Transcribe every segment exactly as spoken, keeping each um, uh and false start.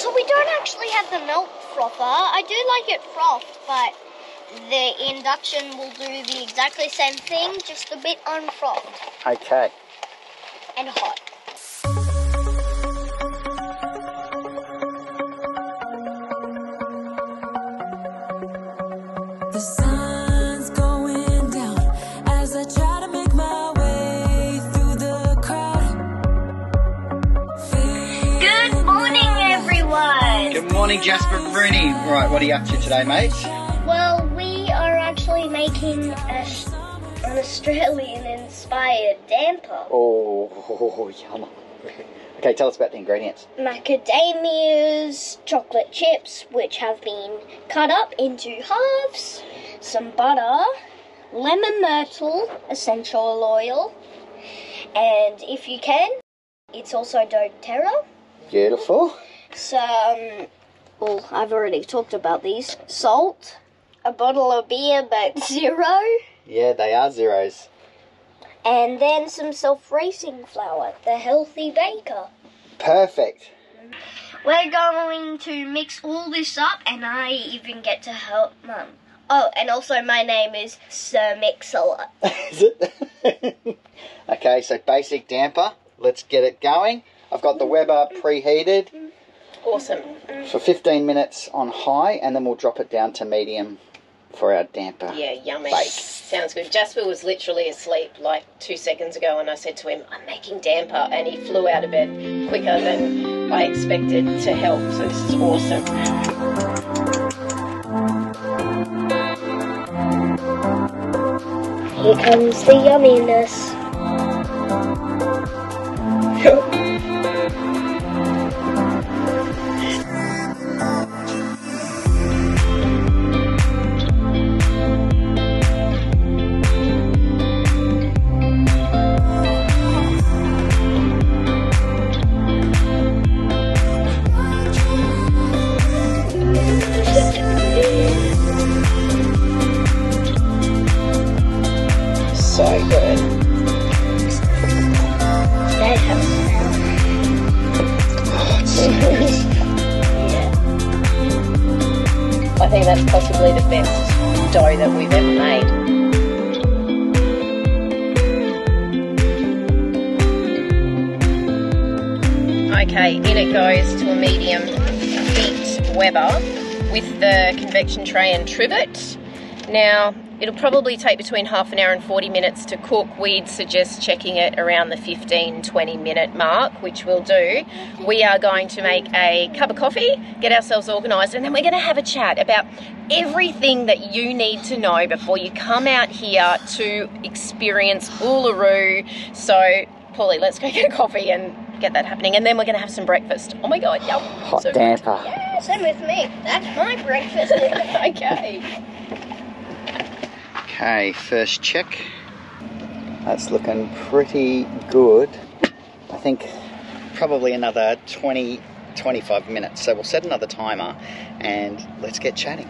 So we don't actually have the milk frother. I do like it frothed, but the induction will do the exactly same thing, just a bit unfrothed. Okay. And hot. Morning, Jasper Rooney. Right, what are you up to today, mate? Well, we are actually making a, an Australian-inspired damper. Oh, yum. Okay, tell us about the ingredients. Macadamias, chocolate chips, which have been cut up into halves, some butter, lemon myrtle, essential oil, and if you can, it's also doTERRA. Beautiful. Some... Well, I've already talked about these. Salt, a bottle of beer, but zero. Yeah, they are zeros. And then some self-raising flour, the healthy baker. Perfect. We're going to mix all this up, and I even get to help Mum. Oh, and also my name is Sir Mix-A-Lot. Is it? Okay, so basic damper. Let's get it going. I've got the Weber preheated. Awesome. For fifteen minutes on high, and then we'll drop it down to medium for our damper. Yeah, yummy. Bake. Sounds good. Jasper was literally asleep like two seconds ago, and I said to him, I'm making damper, and he flew out of bed quicker than I expected to help, so this is awesome. Here comes the yumminess. I think that's possibly the best dough that we've ever made. Okay, in it goes to a medium heat Weber with the convection tray and trivet. Now, it'll probably take between half an hour and forty minutes to cook. We'd suggest checking it around the fifteen to twenty minute mark, which we'll do. We are going to make a cup of coffee, get ourselves organised, and then we're going to have a chat about everything that you need to know before you come out here to experience Uluru. So, Paulie, let's go get a coffee and get that happening, and then we're going to have some breakfast. Oh my god, yum. Hot so, damper. Yeah, same with me. That's my breakfast. Okay. Okay, first check. That's looking pretty good. I think probably another twenty, twenty-five minutes. So we'll set another timer and let's get chatting.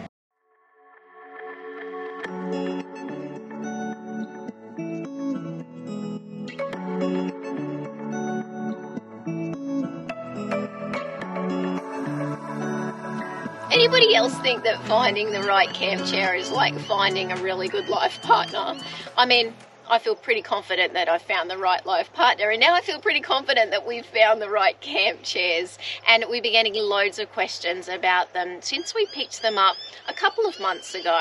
Anybody else think that finding the right camp chair is like finding a really good life partner? I mean, I feel pretty confident that I found the right life partner, and now I feel pretty confident that we've found the right camp chairs, and we began getting loads of questions about them since we picked them up a couple of months ago.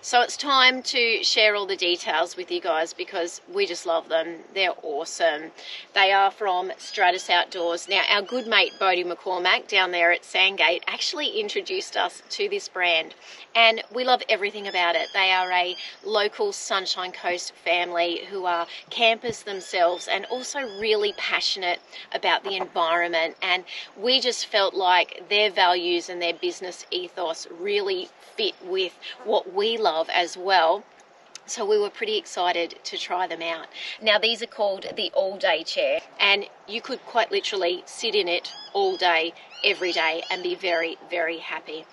So it's time to share all the details with you guys because we just love them. They're awesome. They are from Stratus Outdoors. Now, our good mate Bodie McCormack down there at Sandgate actually introduced us to this brand, and we love everything about it. They are a local Sunshine Coast family who are campers themselves and also really passionate about the environment, and we just felt like their values and their business ethos really fit with what we love as well. So we were pretty excited to try them out. Now, these are called the all-day chair, and you could quite literally sit in it all day, every day, and be very, very happy.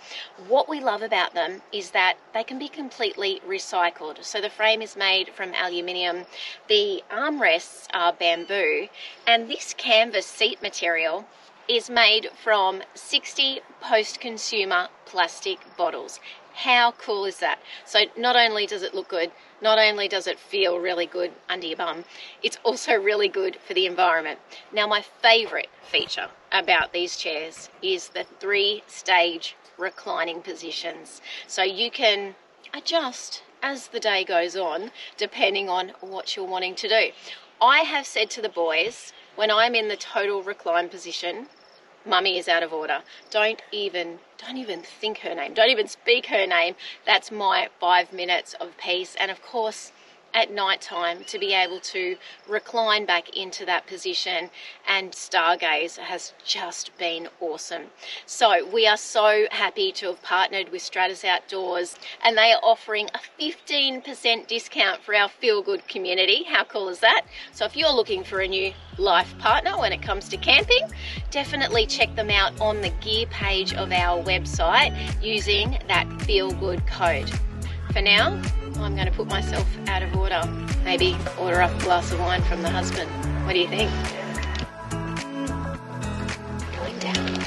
What we love about them is that they can be completely recycled. So the frame is made from aluminium, the armrests are bamboo, and this canvas seat material is made from sixty post-consumer plastic bottles. How cool is that? So not only does it look good, not only does it feel really good under your bum, it's also really good for the environment. Now, my favorite feature about these chairs is the three-stage reclining positions. So you can adjust as the day goes on, depending on what you're wanting to do. I have said to the boys, when I'm in the total recline position, Mummy is out of order. Don't even, don't even think her name. Don't even speak her name. That's my five minutes of peace. And of course, at night time, to be able to recline back into that position and stargaze has just been awesome. So we are so happy to have partnered with Stratus Outdoors, and they are offering a fifteen percent discount for our Feel Good community. How cool is that? So if you're looking for a new life partner when it comes to camping, definitely check them out on the gear page of our website using that Feel Good code. For now, I'm going to put myself out of order. Maybe order up a glass of wine from the husband. What do you think? Going down.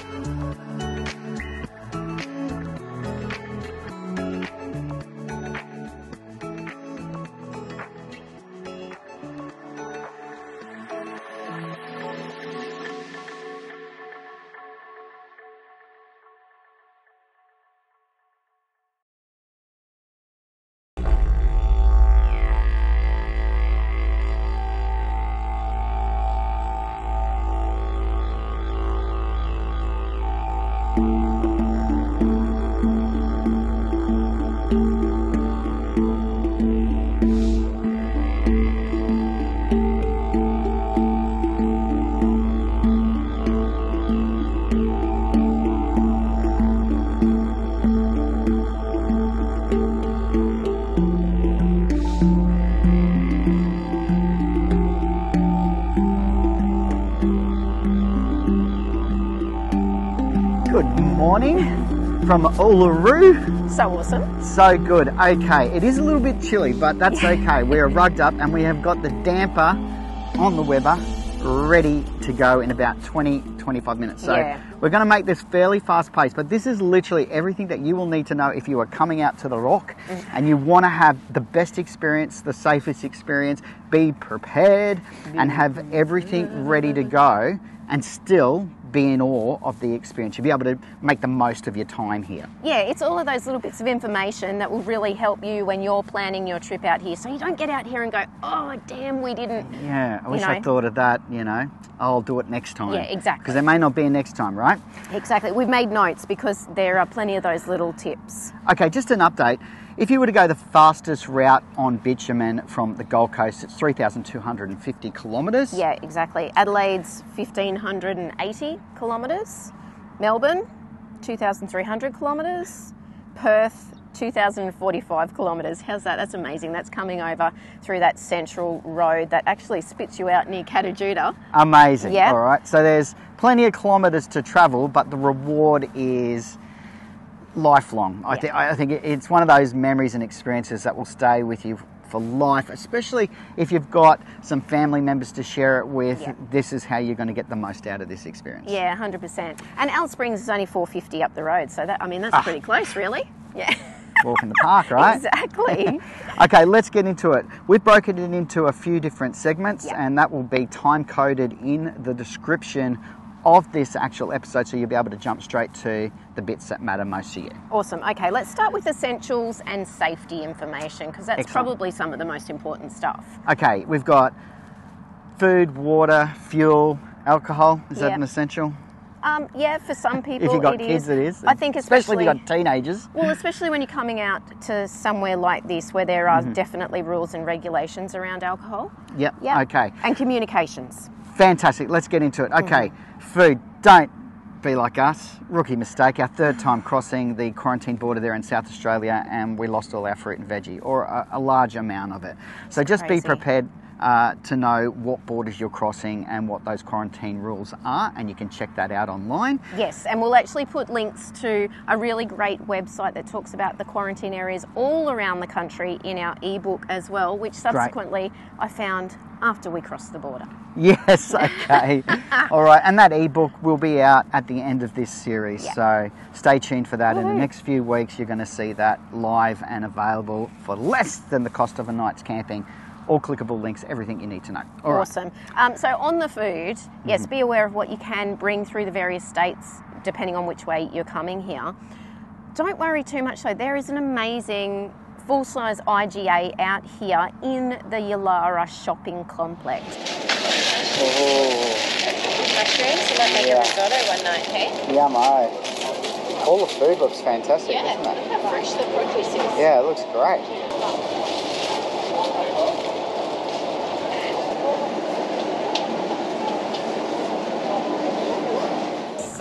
From Uluru. So awesome. So good. Okay, it is a little bit chilly, but that's okay. We are rugged up and we have got the damper on the Weber ready to go in about twenty, twenty-five minutes. So yeah. We're going to make this fairly fast paced, but this is literally everything that you will need to know if you are coming out to the rock mm. and you want to have the best experience, the safest experience, be prepared and have everything ready to go and still be in awe of the experience. You'll be able to make the most of your time here. Yeah, it's all of those little bits of information that will really help you when you're planning your trip out here, so you don't get out here and go, oh damn, we didn't. Yeah, I wish I thought of that, you know, I'll do it next time. Yeah, exactly. Because there may not be a next time, right? Exactly. We've made notes because there are plenty of those little tips. Okay, just an update. If you were to go the fastest route on bitumen from the Gold Coast, it's three thousand two hundred fifty kilometres. Yeah, exactly. Adelaide's one thousand five hundred eighty kilometres. Melbourne, two thousand three hundred kilometres. Perth, two thousand forty-five kilometres. How's that? That's amazing. That's coming over through that central road that actually spits you out near Kata Tjuta. Amazing. Yeah. All right. So there's plenty of kilometres to travel, but the reward is lifelong. I, yeah. th I think it's one of those memories and experiences that will stay with you for life, especially if you've got some family members to share it with. Yeah. This is how you're going to get the most out of this experience. Yeah, one hundred percent. And Alice Springs is only four fifty up the road, so that, I mean, that's ah. pretty close, really. Yeah. Walk in the park, right? Exactly. Okay, let's get into it. We've broken it into a few different segments, yeah. and that will be time-coded in the description of this actual episode, so you'll be able to jump straight to the bits that matter most to you. Awesome. Okay, let's start with essentials and safety information, because that's Excellent. Probably some of the most important stuff. Okay, we've got food, water, fuel, alcohol. Is yep. that an essential? Um, yeah, for some people if you've got it kids, is. It is. I think especially, especially if you've got teenagers. Well, especially when you're coming out to somewhere like this where there are mm-hmm. definitely rules and regulations around alcohol. Yep. yep. Okay. And communications. Fantastic. Let's get into it. Okay, mm-hmm. food. Don't be like us. Rookie mistake. Our third time crossing the quarantine border there in South Australia, and we lost all our fruit and veggie, or a, a large amount of it. That's so just crazy. Be prepared uh, to know what borders you're crossing and what those quarantine rules are, and you can check that out online. Yes, and we'll actually put links to a really great website that talks about the quarantine areas all around the country in our ebook as well, which subsequently great. I found after we cross the border. Yes, okay. All right, and that ebook will be out at the end of this series, yeah. So stay tuned for that. Woo-hoo. In the next few weeks, you're going to see that live and available for less than the cost of a night's camping. All clickable links, everything you need to know. All awesome. Right. Um, so on the food, yes, mm-hmm. be aware of what you can bring through the various states, depending on which way you're coming here. Don't worry too much though, there is an amazing full-size I G A out here in the Yulara shopping complex. Oh. Mushrooms, you might make yeah. a risotto one night, hey? Yummo. All the food looks fantastic, yeah, doesn't it? Look how fresh the produce is. Yeah, it looks great.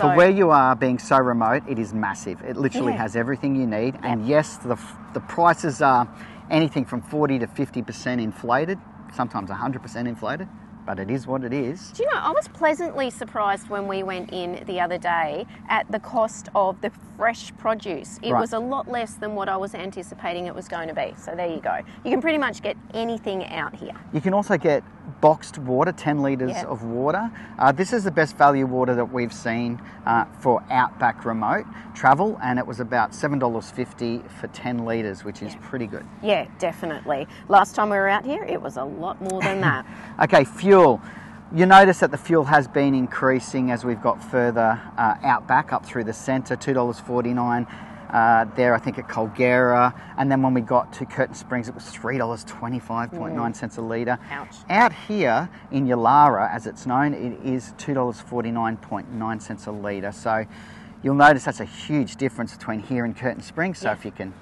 For where you are, being so remote, it is massive. It literally yeah. has everything you need. Yep. And yes, the, the prices are anything from forty to fifty percent inflated, sometimes one hundred percent inflated, but it is what it is. Do you know, I was pleasantly surprised when we went in the other day at the cost of the fresh produce. It right. was a lot less than what I was anticipating it was going to be. So there you go. You can pretty much get anything out here. You can also get boxed water, ten litres yep. of water. Uh, this is the best value water that we've seen uh, for outback remote travel, and it was about seven dollars fifty for ten litres, which is yep. pretty good. Yeah, definitely. Last time we were out here, it was a lot more than that. Okay, fuel. You notice that the fuel has been increasing as we've got further uh, outback up through the centre, two dollars forty-nine. Uh, there, I think at Kulgera, and then when we got to Curtin Springs, it was three dollars twenty-five point nine mm. cents a litre. Ouch. Out here in Yulara, as it's known, it is two dollars forty-nine point nine cents a litre. So you'll notice that's a huge difference between here and Curtin Springs. So yeah. if you can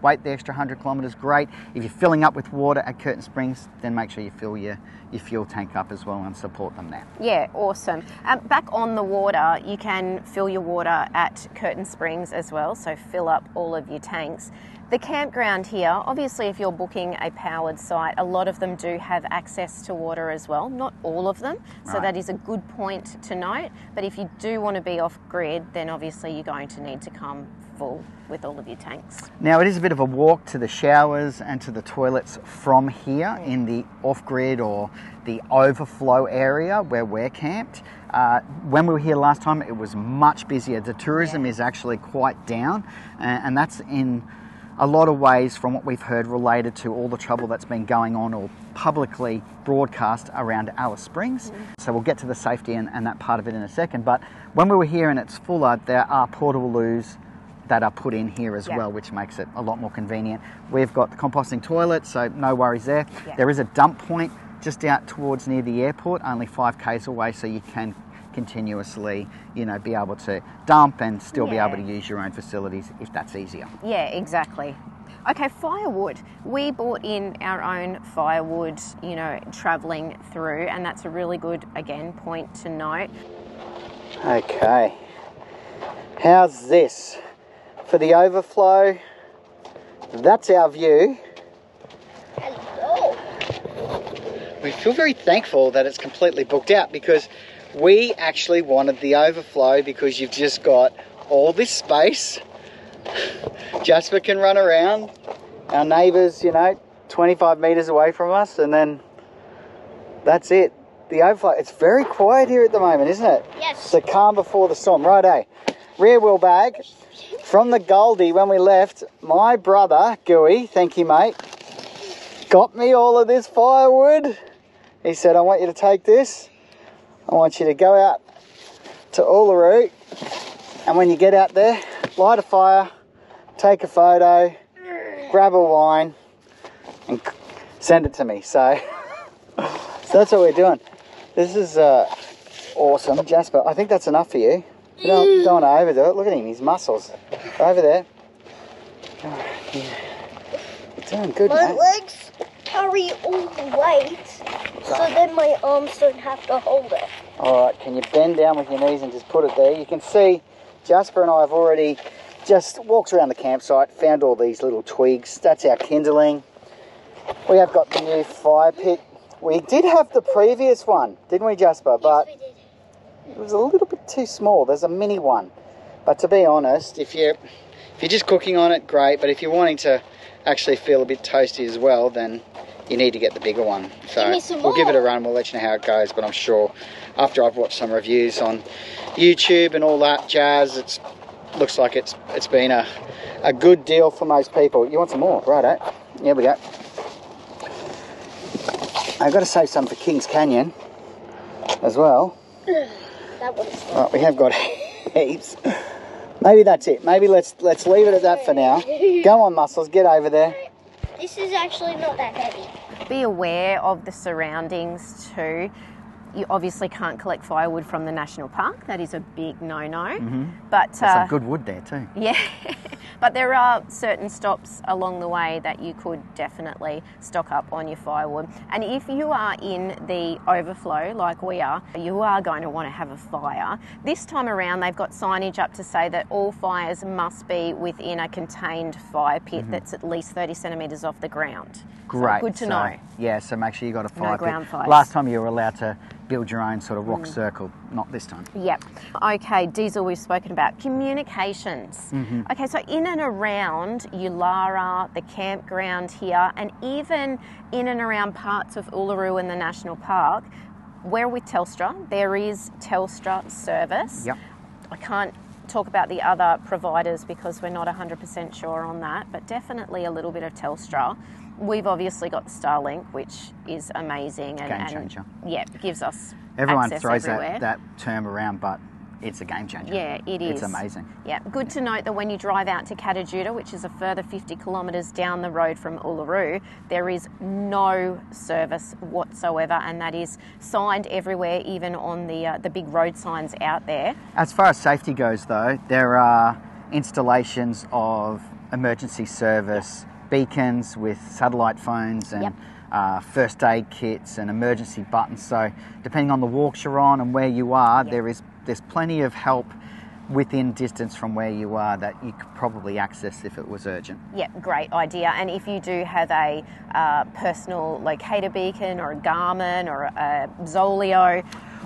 wait the extra one hundred kilometres, great. If you're filling up with water at Curtin Springs, then make sure you fill your, your fuel tank up as well and support them there. Yeah, awesome. Um, back on the water, you can fill your water at Curtin Springs as well, so fill up all of your tanks. The campground here, obviously if you're booking a powered site, a lot of them do have access to water as well, not all of them, so right. that is a good point to note. But if you do want to be off grid, then obviously you're going to need to come full with all of your tanks. Now it is a bit of a walk to the showers and to the toilets from here mm. in the off-grid or the overflow area where we're camped. Uh, when we were here last time, it was much busier. The tourism yeah. is actually quite down, and, and that's in a lot of ways, from what we've heard, related to all the trouble that's been going on or publicly broadcast around Alice Springs. Mm. So we'll get to the safety and, and that part of it in a second. But when we were here and it's fuller, there are portable loos that are put in here as yeah. well, which makes it a lot more convenient. We've got the composting toilet, so no worries there. Yeah. There is a dump point just out towards near the airport, only five k's away, so you can continuously, you know, be able to dump and still yeah. be able to use your own facilities if that's easier. Yeah, exactly. Okay, firewood. We bought in our own firewood, you know, travelling through, and that's a really good, again, point to note. Okay, how's this? For the overflow, that's our view. Hello. We feel very thankful that it's completely booked out, because we actually wanted the overflow, because you've just got all this space. Jasper can run around. Our neighbours, you know, twenty-five metres away from us, and then that's it. The overflow. It's very quiet here at the moment, isn't it? Yes. The calm before the storm. Right, eh? Rear wheel bag from the Goldie when we left. My brother, Gooey, thank you, mate, got me all of this firewood. He said, I want you to take this. I want you to go out to Uluru, and when you get out there, light a fire, take a photo, grab a wine, and send it to me. So, so that's what we're doing. This is uh, awesome. Jasper, I think that's enough for you. You don't, don't want to overdo it. Look at him, his muscles. Over there. Oh, yeah. Doing good, mate. My legs carry all the weight. So then my arms don't have to hold it. All right, can you bend down with your knees and just put it there? You can see Jasper and I have already just walked around the campsite, found all these little twigs. That's our kindling. We have got the new fire pit. We did have the previous one, didn't we, Jasper? But yes, we did. It was a little bit too small. There's a mini one. But to be honest, if you're, if you're just cooking on it, great. But if you're wanting to actually feel a bit toasty as well, then you need to get the bigger one. So we'll give it a run, we'll let you know how it goes, but I'm sure after I've watched some reviews on YouTube and all that jazz, it's looks like it's it's been a a good deal for most people. You want some more, right? Eh? Here we go. I've got to save some for Kings Canyon as well. That one's right, we have got heaps. Maybe that's it. Maybe let's let's leave it at that for now. Go on, Muscles, get over there. This is actually not that heavy. Be aware of the surroundings too. You obviously can't collect firewood from the national park. That is a big no-no. Mm-hmm. But there's uh, some good wood there too. Yeah, but there are certain stops along the way that you could definitely stock up on your firewood. And if you are in the overflow like we are, you are going to want to have a fire. This time around, they've got signage up to say that all fires must be within a contained fire pit mm-hmm. that's at least thirty centimetres off the ground. Great. So good to so, know. Yeah, so make sure you got a fire no pit. Ground fires. Last time you were allowed to build your own sort of rock mm. circle, not this time. Yep. Okay, Diesel, we've spoken about communications. Mm-hmm. Okay, so in and around Yulara, the campground here, and even in and around parts of Uluru and the National Park, we're with Telstra. There is Telstra service. Yep. I can't talk about the other providers because we're not one hundred percent sure on that, but definitely a little bit of Telstra. We've obviously got Starlink, which is amazing. And, game changer. And, yeah, gives us Everyone access throws everywhere. That, that term around, but it's a game changer. Yeah, it is. It's amazing. Yeah, good yeah. to note that when you drive out to Kata Tjuta, which is a further fifty kilometres down the road from Uluru, there is no service whatsoever, and that is signed everywhere, even on the uh, the big road signs out there. As far as safety goes, though, there are installations of emergency service yeah. beacons with satellite phones and yep. uh, first aid kits and emergency buttons. So depending on the walks you're on and where you are, yep. there is there's plenty of help within distance from where you are that you could probably access if it was urgent. Yeah, great idea. And if you do have a uh, personal locator beacon or a Garmin or a Zoleo,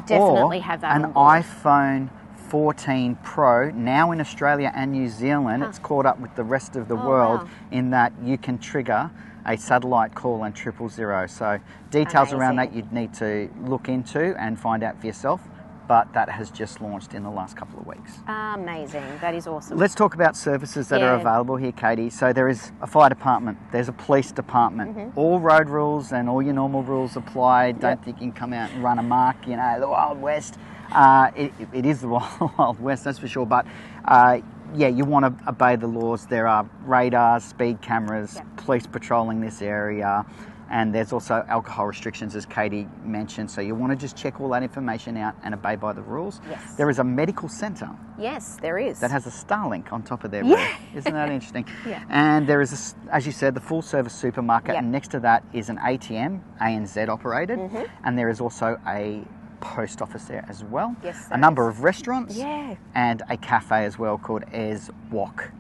definitely or have that an on board. iPhone fourteen Pro, now in Australia and New Zealand, huh. it's caught up with the rest of the oh, world wow. in that you can trigger a satellite call on triple zero. So details Amazing. Around that you'd need to look into and find out for yourself, but that has just launched in the last couple of weeks. Amazing, that is awesome. Let's talk about services that yeah. are available here, Katie. So there is a fire department, there's a police department, mm-hmm. all road rules and all your normal rules apply. Don't yep. think you can come out and run amok, you know, the Wild West. Uh, it, it is the Wild West, that's for sure, but uh, yeah, you want to obey the laws. There are radars, speed cameras, yeah. police patrolling this area, and there's also alcohol restrictions, as Katie mentioned, so you want to just check all that information out and obey by the rules. Yes. There is a medical centre. Yes, there is. That has a Starlink on top of their yeah. roof. Isn't that interesting? yeah. And there is, a, as you said, the full-service supermarket, yep. and next to that is an A T M, A N Z operated, mm-hmm. and there is also a post office there as well. Yes, a number is. Of restaurants yeah. and a cafe as well called Ez wok.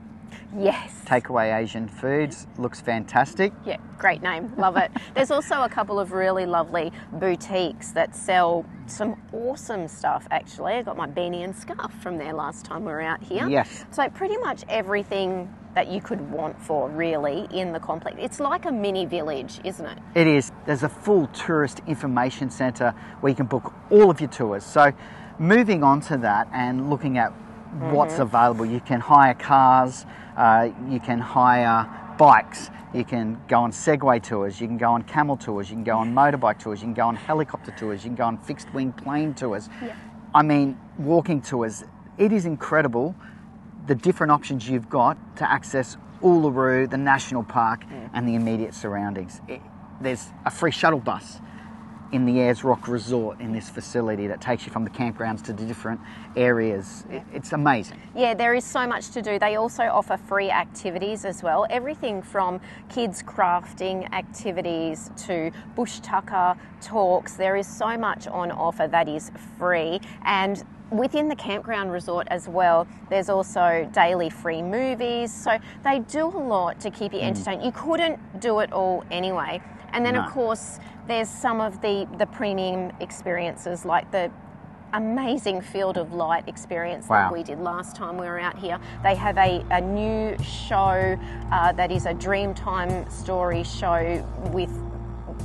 Yes. Takeaway Asian foods. Looks fantastic. Yeah, great name. Love it. There's also a couple of really lovely boutiques that sell some awesome stuff, actually. I got my beanie and scarf from there last time we were out here. Yes. So pretty much everything that you could want for, really, in the complex. It's like a mini village, isn't it? It is. There's a full tourist information centre where you can book all of your tours. So moving on to that and looking at mm-hmm. what's available, you can hire cars, uh, you can hire bikes, you can go on Segway tours, you can go on camel tours, you can go on motorbike tours, you can go on helicopter tours, you can go on fixed wing plane tours. Yeah. I mean, walking tours. It is incredible the different options you've got to access Uluru, the national park, yeah. and the immediate surroundings. It, there's a free shuttle bus in the Ayers Rock Resort in this facility that takes you from the campgrounds to the different areas. It, it's amazing. Yeah, there is so much to do. They also offer free activities as well. Everything from kids crafting activities to bush tucker talks. There is so much on offer that is free. And within the campground resort as well, there's also daily free movies. So they do a lot to keep you entertained. Mm. You couldn't do it all anyway. And then, no. of course, there's some of the, the premium experiences, like the amazing Field of Light experience wow. that we did last time we were out here. They have a, a new show uh, that is a Dreamtime story show with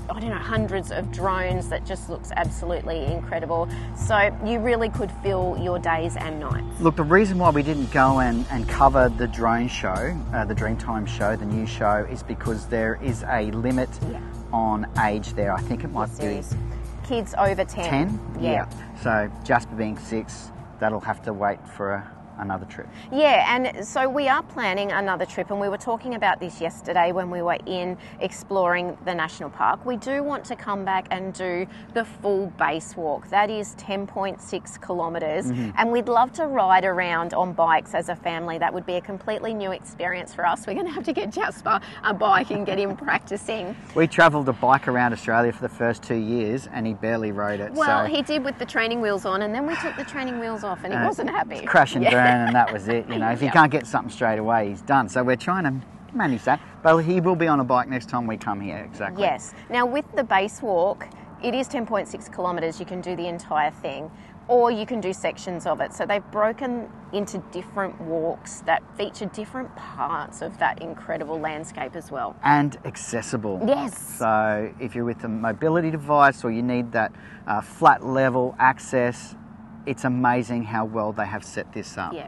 I don't know, hundreds of drones that just looks absolutely incredible. So you really could fill your days and nights. Look, the reason why we didn't go and, and cover the drone show, uh, the Dreamtime show, the new show, is because there is a limit yeah. on age there. I think it might yes, be... Kids over ten. ten? Yeah. yeah. So Jasper being six, that'll have to wait for a... another trip. Yeah, and so we are planning another trip, and we were talking about this yesterday when we were in exploring the national park. We do want to come back and do the full base walk. That is ten point six kilometres, mm-hmm. and we'd love to ride around on bikes as a family. That would be a completely new experience for us. We're going to have to get Jasper a bike and get him practising. We travelled a bike around Australia for the first two years and he barely rode it. Well, so. he did with the training wheels on, and then we took the training wheels off and he uh, wasn't happy. Crash and burn. Yeah. And that was it, you know. If he yep. can't get something straight away, he's done. So we're trying to manage that. But he will be on a bike next time we come here, exactly. Yes. Now with the base walk, it is ten point six kilometres. You can do the entire thing, or you can do sections of it. So they've broken into different walks that feature different parts of that incredible landscape as well. And accessible. Yes. So if you're with a mobility device or you need that uh, flat level access, it's amazing how well they have set this up. Yeah,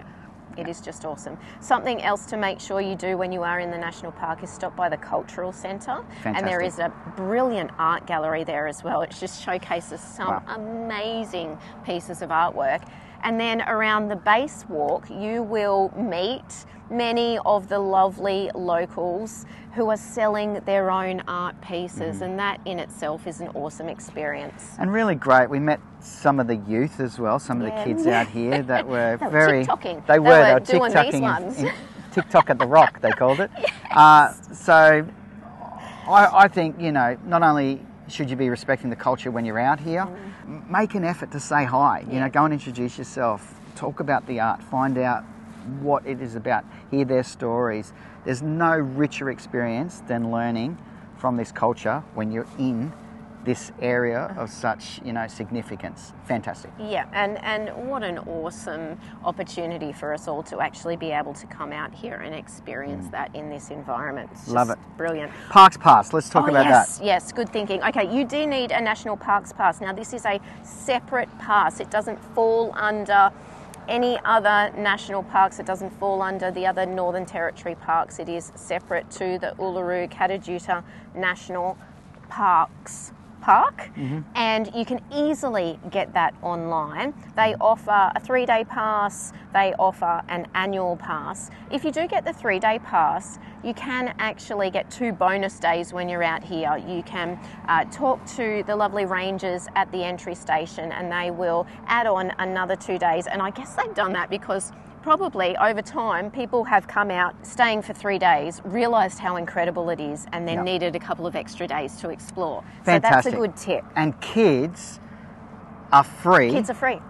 it yeah. is just awesome. Something else to make sure you do when you are in the national park is stop by the cultural centre. Fantastic. And there is a brilliant art gallery there as well. It just showcases some wow. amazing pieces of artwork. And then around the base walk, you will meet many of the lovely locals who are selling their own art pieces, mm. and that in itself is an awesome experience. And really great. We met some of the youth as well, some yeah. of the kids out here that were they very... TikToking. They, they were, were they were TikToking. These ones. In, in TikTok at the Rock, they called it. Yes. Uh, so I, I think, you know, not only should you be respecting the culture when you're out here, mm. make an effort to say hi. Yeah. You know, go and introduce yourself, talk about the art, find out what it is about, hear their stories. There's no richer experience than learning from this culture when you're in this area of such, you know, significance. Fantastic. Yeah, and, and what an awesome opportunity for us all to actually be able to come out here and experience mm. that in this environment. It's Love just it. Brilliant. Parks Pass, let's talk oh, about yes, that. Yes, yes, good thinking. Okay, you do need a National Parks Pass. Now this is a separate pass. It doesn't fall under any other national parks. It doesn't fall under the other Northern Territory parks. It is separate to the Uluru Kata Tjuta National Parks Park, mm-hmm. and you can easily get that online. They offer a three-day pass, they offer an annual pass. If you do get the three-day pass, you can actually get two bonus days when you're out here. You can uh, talk to the lovely rangers at the entry station and they will add on another two days. And I guess they've done that because probably over time people have come out staying for three days, realized how incredible it is, and then yep. needed a couple of extra days to explore. Fantastic. So that's a good tip. And kids are free. Kids are free.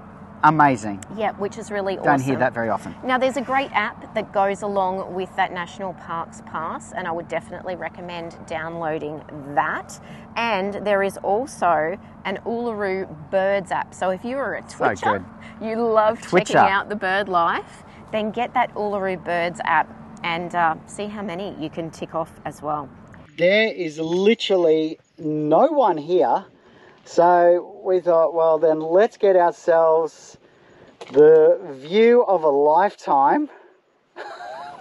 Amazing. Yeah, which is really awesome. Don't hear that very often. Now there's a great app that goes along with that National Parks Pass, and I would definitely recommend downloading that. And there is also an Uluru Birds app. So if you're a Twitcher, so you love Twitcher. checking out the bird life, then get that Uluru Birds app and uh, see how many you can tick off as well. There is literally no one here. So we thought, well, then let's get ourselves the view of a lifetime.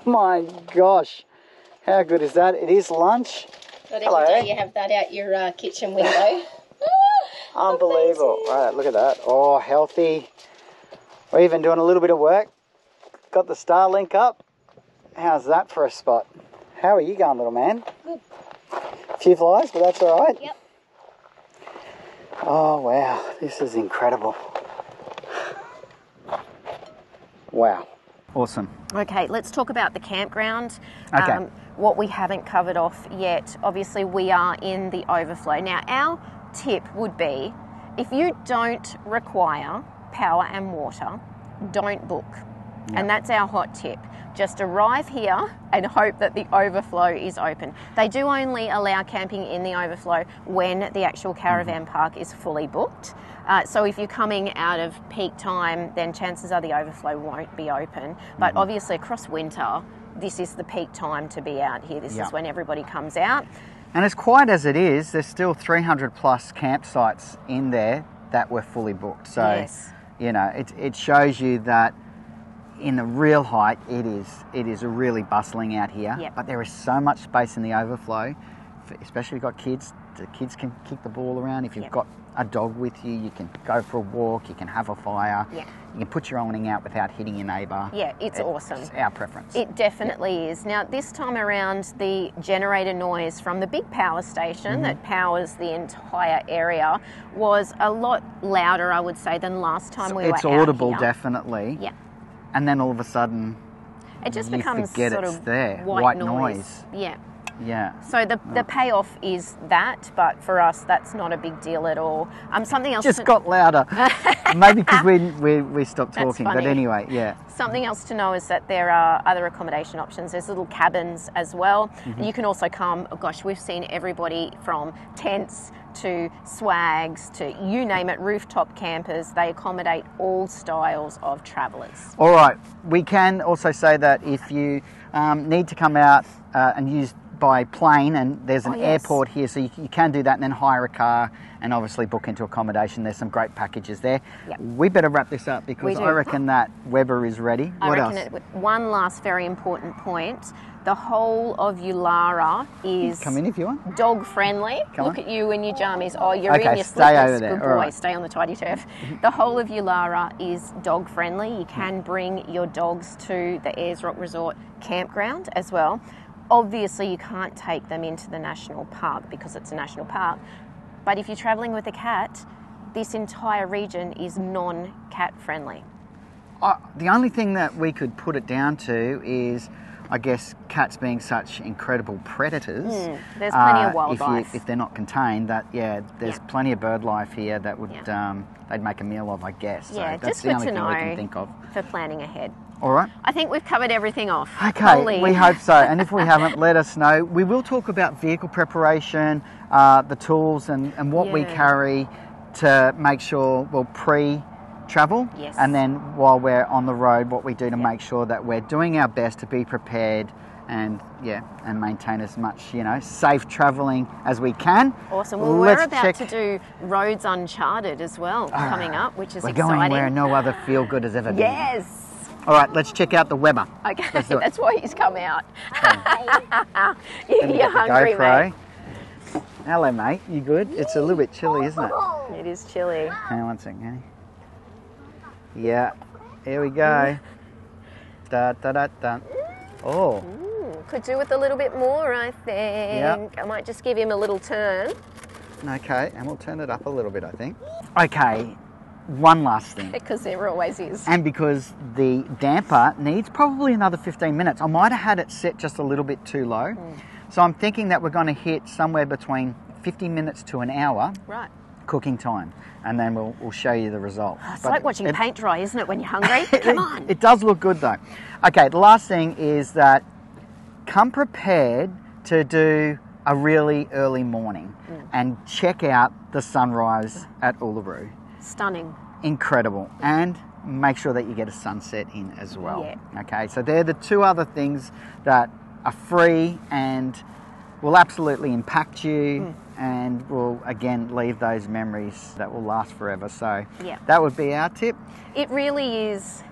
My gosh, how good is that? It is lunch. Not every Hello. day you have that out your uh, kitchen window. Unbelievable. Right, look at that. Oh, healthy. We're even doing a little bit of work. Got the Starlink up. How's that for a spot? How are you going, little man? Good. A few flies, but that's all right. Yep. Oh wow, this is incredible. Wow. Awesome. Okay, let's talk about the campground. Okay. Um, what we haven't covered off yet. Obviously we are in the overflow. Now our tip would be, if you don't require power and water, don't book. Yep. And that's our hot tip. Just arrive here and hope that the overflow is open. They do only allow camping in the overflow when the actual caravan park is fully booked. Uh, so if you're coming out of peak time, then chances are the overflow won't be open. But mm-hmm. obviously across winter, this is the peak time to be out here. This yeah. is when everybody comes out. And as quiet as it is, there's still three hundred plus campsites in there that were fully booked. So, yes. you know, it, it shows you that in the real height, it is it is really bustling out here. Yep. But there is so much space in the overflow, especially if you've got kids. The kids can kick the ball around. If you've yep. got a dog with you, you can go for a walk, you can have a fire, yep. you can put your awning out without hitting your neighbour. Yeah, it's, it's awesome. It's our preference. It definitely yep. is. Now, this time around, the generator noise from the big power station mm-hmm. that powers the entire area was a lot louder, I would say, than last time so we were out here. It's audible, definitely. Yeah. And then all of a sudden, it just you becomes forget sort it's of there. White, white noise. noise. Yeah. Yeah. So the the payoff is that, but for us, that's not a big deal at all. Um, something else just to... got louder, maybe because we, we we stopped talking. But anyway, yeah. Something else to know is that there are other accommodation options. There's little cabins as well. Mm-hmm. You can also come. Oh gosh, we've seen everybody from tents to swags to you name it, rooftop campers. They accommodate all styles of travellers. All right. We can also say that if you um, need to come out uh, and use. by plane, and there's an oh, yes. airport here, so you, you can do that and then hire a car and obviously book into accommodation. There's some great packages there. Yep. We better wrap this up because I reckon that Weber is ready. I what else? It, one last very important point. The whole of Yulara is Come in if you want. dog friendly. Come Look on. at you in your jammies. Oh, you're okay, in your slippers. Good boy. Right. Stay on the tidy turf. The whole of Yulara is dog friendly. You can bring your dogs to the Ayers Rock Resort campground as well. Obviously, you can't take them into the national park because it's a national park. But if you're travelling with a cat, this entire region is non-cat friendly. Uh, the only thing that we could put it down to is, I guess, cats being such incredible predators. Mm, there's plenty uh, of wildlife. If, you, if they're not contained, that yeah, there's yeah. plenty of bird life here that would yeah. um, they'd make a meal of, I guess. Yeah, so that's just the only to thing know we can think of for planning ahead. All right. I think we've covered everything off. Okay, Holy. we hope so. And if we haven't, let us know. We will talk about vehicle preparation, uh, the tools and, and what yeah. we carry to make sure we'll pre-travel. Yes. And then while we're on the road, what we do to yep. make sure that we're doing our best to be prepared and, yeah, and maintain as much, you know, safe travelling as we can. Awesome. Well, Let's we're about check... to do Roads Uncharted as well uh, coming up, which is we're exciting. We're going where no other feel-good has ever been. Yes. All right, let's check out the Weber. Okay, that's why he's come out. You're hungry, mate. Hello, mate. You good? It's a little bit chilly, isn't it? It is chilly. Hang on one second, honey. Yeah, here we go. Da, da, da, da. Oh. Mm, could do with a little bit more, I think. Yep. I might just give him a little turn. Okay, and we'll turn it up a little bit, I think. Okay. One last thing. Because there always is. And because the damper needs probably another fifteen minutes. I might have had it set just a little bit too low. Mm. So I'm thinking that we're going to hit somewhere between fifty minutes to an hour right. cooking time. And then we'll, we'll show you the result. Oh, it's but like watching it, paint dry, isn't it, when you're hungry? Come it, on. It does look good, though. Okay, the last thing is that come prepared to do a really early morning mm. and check out the sunrise at Uluru. Stunning. Incredible. And make sure that you get a sunset in as well. Yeah. Okay, so they're the two other things that are free and will absolutely impact you mm. and will, again, leave those memories that will last forever. So yeah. that would be our tip. It really is.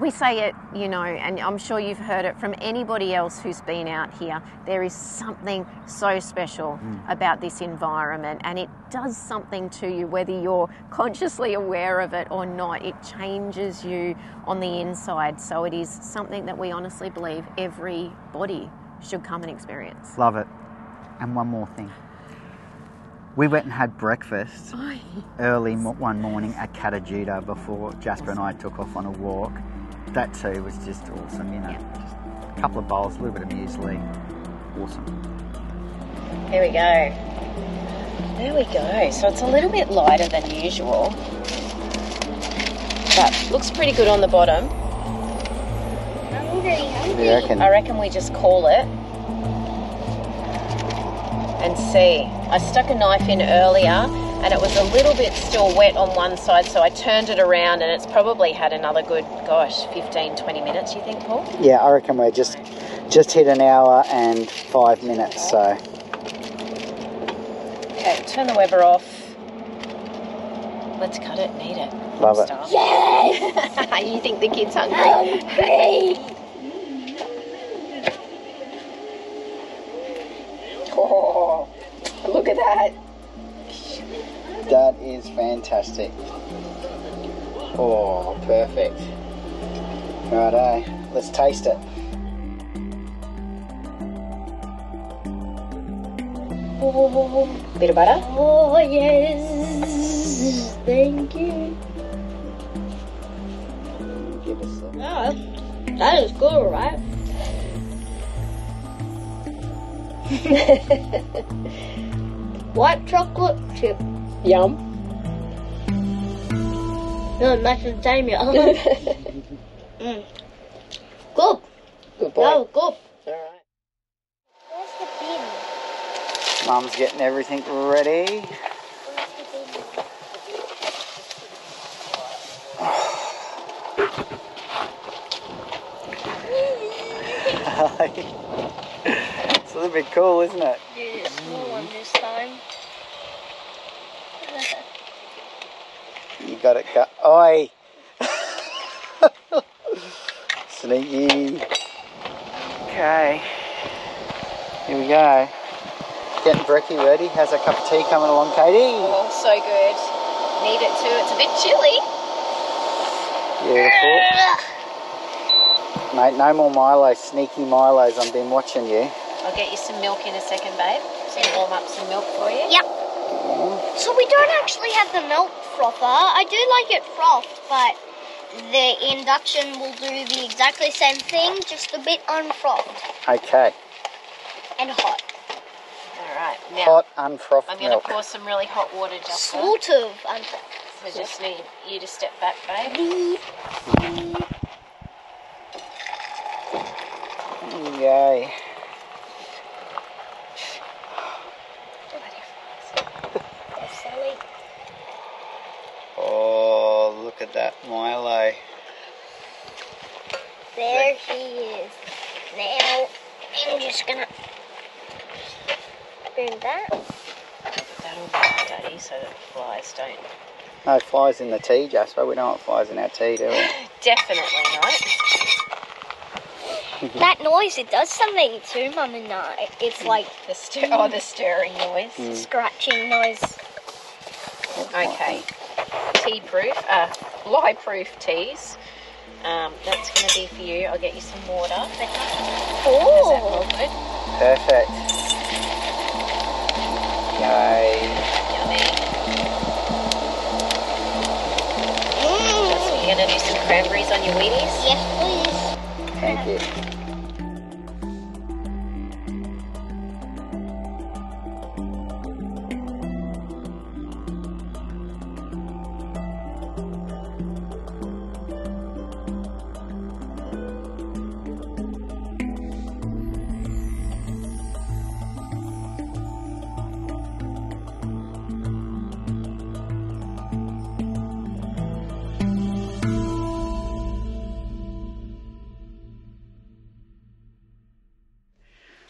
We say it, you know, and I'm sure you've heard it from anybody else who's been out here. There is something so special mm. about this environment, and it does something to you, whether you're consciously aware of it or not. It changes you on the inside. So it is something that we honestly believe everybody should come and experience. Love it. And one more thing. We went and had breakfast oh, yes. early mo- one morning at Kata Tjuta before Jasper and I took off on a walk. That too was just awesome, you know. Yep. Just a couple of bowls, a little bit of muesli. Awesome. Here we go. There we go. So it's a little bit lighter than usual, but looks pretty good on the bottom. Hungry, hungry. You reckon? I reckon we just call it and see. I stuck a knife in earlier, and it was a little bit still wet on one side, so I turned it around, and it's probably had another good, gosh, fifteen, twenty minutes, you think, Paul? Yeah, I reckon we're just just hit an hour and five minutes, so Okay, turn the Weber off. Let's cut it, knead it. Love it. Stop. Yes! You think the kid's hungry? Hungry! Oh, look at that. That is fantastic. Oh, perfect. Righto, let's taste it. Bit of butter? Oh, yes. Thank you. Give us some. Oh, that is good, right? White chocolate chip. Yum. No, macadamia. mm. Good. Good boy. No, good. Alright. Where's the bin? Mum's getting everything ready. Where's the bin? It's a little bit cool, isn't it? Yeah, small one this time. You got it, go. Oi! Sneaky. Okay. Here we go. Getting brekkie ready. How's our cup of tea coming along, Katie? Oh, so good. Need it too. It's a bit chilly. Beautiful. Mate, no more Milos, sneaky Milos. I've been watching you. I'll get you some milk in a second, babe. So you warm up some milk for you. Yep. So we don't actually have the milk frother. I do like it frothed, but the induction will do the exactly same thing, just a bit unfrothed. Okay. And hot. All right. Now, hot, unfrothed I'm going to pour some really hot water just Sort there. of unfrothed. We just need you to step back, babe. Yay. Oh, look at that Milo. There she is. Now, I'm just gonna spoon that. That'll be daddy so that flies don't. No flies in the tea, Jasper. We don't want flies in our tea, do we? Definitely not. That noise, it does something too, Mum and I. It's like the stir oh the stirring noise. Mm. Scratching noise. Okay. Tea-proof, uh, lye-proof teas. Um, that's going to be for you. I'll get you some water. Oh, perfect. Yay! Yummy. Mm. Just, you're going to do some cranberries on your Wheaties? Yes, please. Thank you.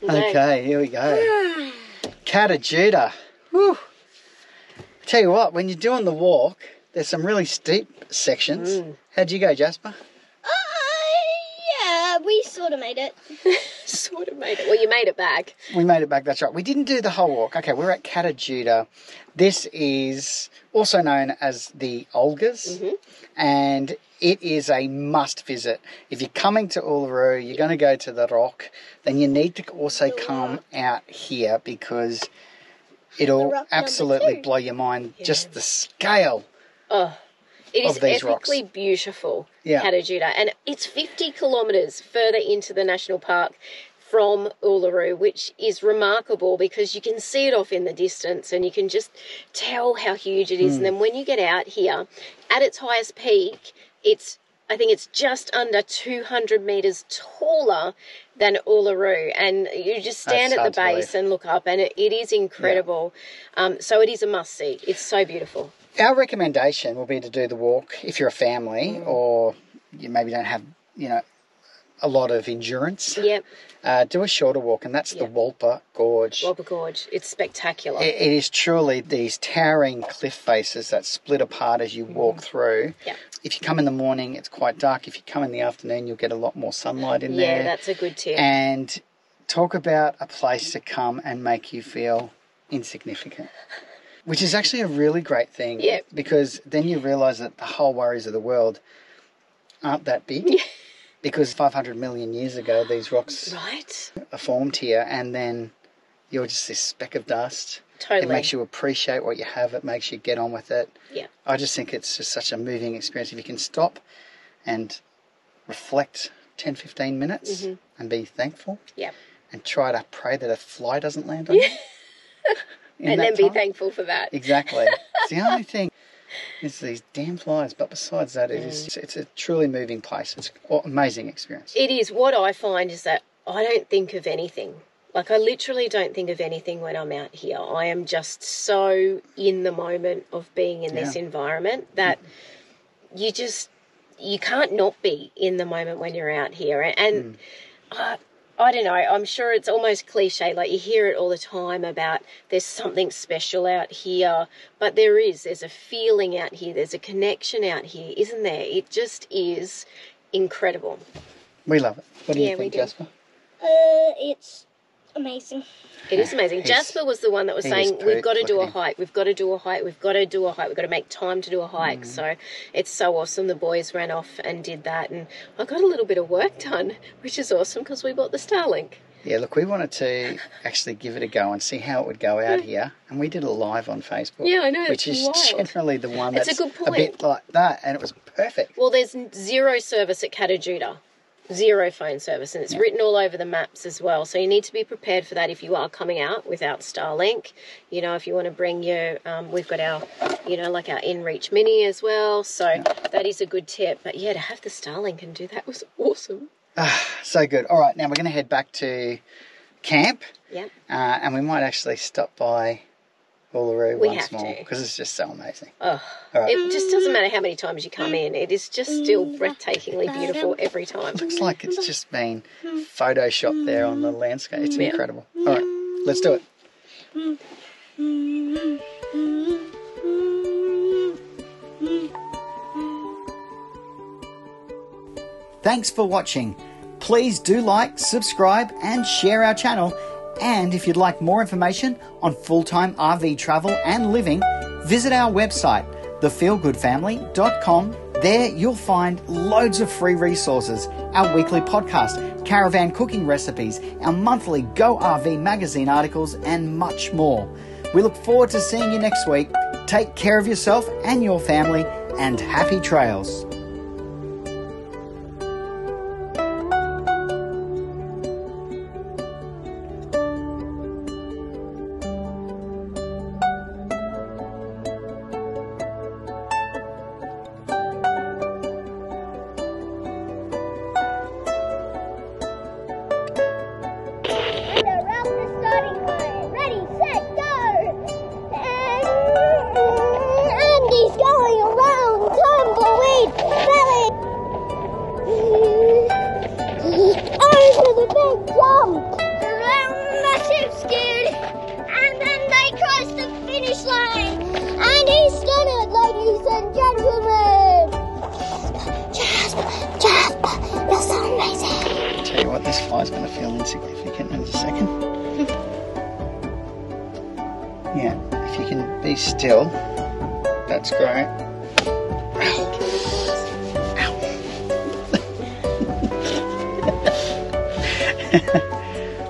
Okay, here we go. Kata Tjuta. Whew. Tell you what, when you're doing the walk, there's some really steep sections. Mm. How'd you go, Jasper? Uh, yeah, we sort of made it. sort of made it. Well, you made it back. We made it back, that's right. We didn't do the whole walk. Okay, we're at Kata Tjuta. This is also known as the Olgas. Mm-hmm. And it is a must visit. If you're coming to Uluru, you're going to go to the rock, then you need to also come out here because it'll absolutely blow your mind. Yeah. Just the scale oh, it of is these epically rocks. Beautiful, yeah. Kata Tjuta. And it's fifty kilometres further into the national park from Uluru, which is remarkable because you can see it off in the distance and you can just tell how huge it is. Mm. And then when you get out here, at its highest peak, It's, I think it's just under two hundred metres taller than Uluru. And you just stand at the base and look up and it, it is incredible. Yeah. Um, so it is a must-see. It's so beautiful. Our recommendation will be to do the walk if you're a family mm. or you maybe don't have, you know, a lot of endurance. Yep. Uh, do a shorter walk, and that's yep. the Walpa Gorge. Walpa Gorge. It's spectacular. It, it is truly these towering cliff faces that split apart as you walk mm. through. Yep. If you come in the morning, it's quite dark. If you come in the afternoon, you'll get a lot more sunlight in yeah, there. Yeah, that's a good tip. And talk about a place to come and make you feel insignificant. Which is actually a really great thing, yep. because then you realise that the whole worries of the world aren't that big, yeah. because five hundred million years ago these rocks right. are formed here, and then you're just this speck of dust. Totally. It makes you appreciate what you have. It makes you get on with it. Yeah. I just think it's just such a moving experience. If you can stop and reflect ten, fifteen minutes mm-hmm. and be thankful, yeah, and try to pray that a fly doesn't land on yeah. you. And then time. Be thankful for that. Exactly. It's the only thing is these damn flies. But besides that, it mm. is, it's a truly moving place. It's an amazing experience. It is. What I find is that I don't think of anything. Like, I literally don't think of anything when I'm out here. I am just so in the moment of being in yeah. this environment that mm. you just, you can't not be in the moment when you're out here. And, and mm. I, I don't know, I'm sure it's almost cliche, like you hear it all the time about there's something special out here, but there is, there's a feeling out here, there's a connection out here, isn't there? It just is incredible. We love it. What do yeah, you think, Jasper? Uh, it's amazing. It is amazing. He's, Jasper was the one that was saying, we've got to do a hike, we've got to do a hike, we've got to do a hike, we've got to make time to do a hike. Mm. So it's so awesome. The boys ran off and did that, and I got a little bit of work done, which is awesome because we bought the Starlink. Yeah, look, we wanted to actually give it a go and see how it would go out yeah. here, and we did a live on Facebook. Yeah, I know, which is wild. Generally the one that's it's a, good point. a bit like that, and it was perfect. Well, there's zero service at Kata Tjuta. Zero phone service, and it's yeah. written all over the maps as well, so you need to be prepared for that if you are coming out without Starlink. You know, if you want to bring your um we've got our, you know, like our inReach Mini as well, so yeah. that is a good tip. But yeah, to have the Starlink and do that was awesome. Ah, so good. All right, now we're going to head back to camp, yeah uh, and we might actually stop by Uluru we once more because it's just so amazing. Oh, right. It just doesn't matter how many times you come in, it is just still breathtakingly beautiful every time. It looks like it's just been photoshopped there on the landscape. It's yeah. incredible. All right, let's do it. Thanks for watching. Please do like, subscribe, and share our channel. And if you'd like more information on full-time R V travel and living, visit our website, the feel good family dot com. There you'll find loads of free resources, our weekly podcast, caravan cooking recipes, our monthly Go R V magazine articles, and much more. We look forward to seeing you next week. Take care of yourself and your family, and happy trails.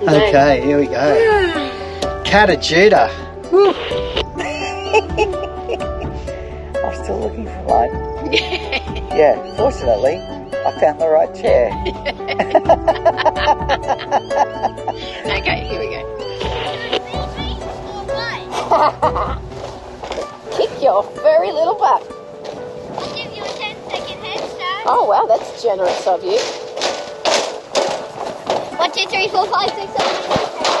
Okay, here we go. Kata Tjuta. I'm still looking for one. Yeah, fortunately, I found the right chair. Okay, here we go. Kick your furry little butt. I'll give you a ten second head start. Oh, wow, that's generous of you. Two, three, four, five, six, seven, eight, nine, ten.